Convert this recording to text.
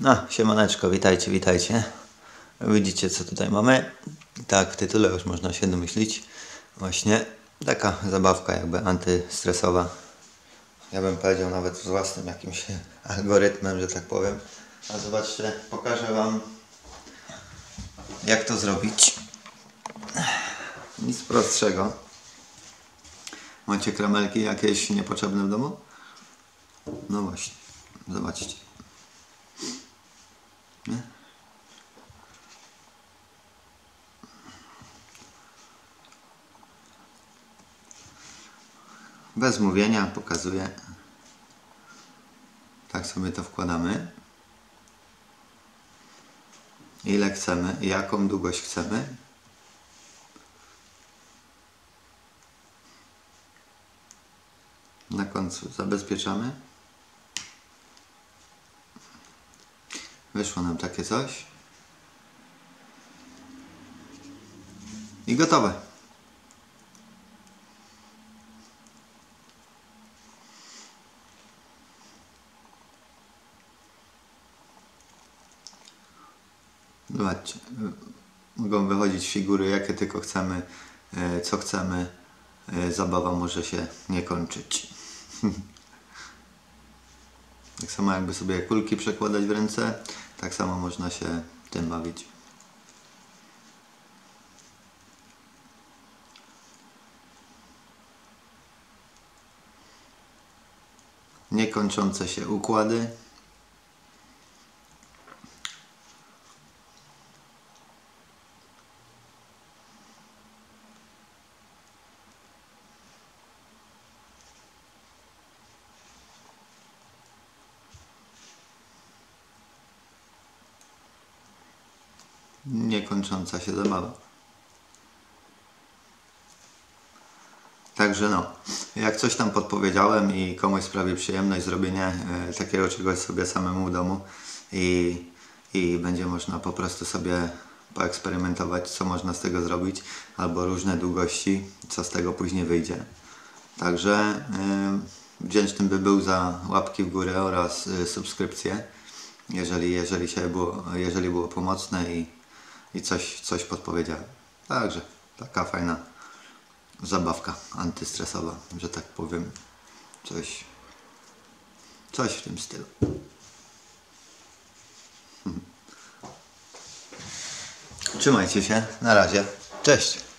No, siemaneczko, witajcie, witajcie. Widzicie, co tutaj mamy. Tak, w tytule już można się domyślić. Właśnie taka zabawka jakby antystresowa. Ja bym powiedział nawet z własnym jakimś algorytmem, że tak powiem. A zobaczcie, pokażę Wam, jak to zrobić. Nic prostszego. Macie kramelki jakieś niepotrzebne w domu? No właśnie, zobaczcie. Nie? Bez mówienia pokazuję. Tak sobie to wkładamy. Ile chcemy, jaką długość chcemy. Na końcu zabezpieczamy. Wyszło nam takie coś. I gotowe. Zobaczcie. Mogą wychodzić figury, jakie tylko chcemy, co chcemy. Zabawa może się nie kończyć. Tak samo jakby sobie kulki przekładać w ręce, tak samo można się tym bawić. Niekończące się układy. Niekończąca się zabawa. Także no, jak coś tam podpowiedziałem i komuś sprawi przyjemność zrobienie takiego czegoś sobie samemu w domu i będzie można po prostu sobie poeksperymentować, co można z tego zrobić, albo różne długości, co z tego później wyjdzie. Także wdzięczny by był za łapki w górę oraz subskrypcję, jeżeli było pomocne i coś podpowiedziałem. Także taka fajna zabawka antystresowa, że tak powiem. Coś w tym stylu. Trzymajcie się. Na razie. Cześć.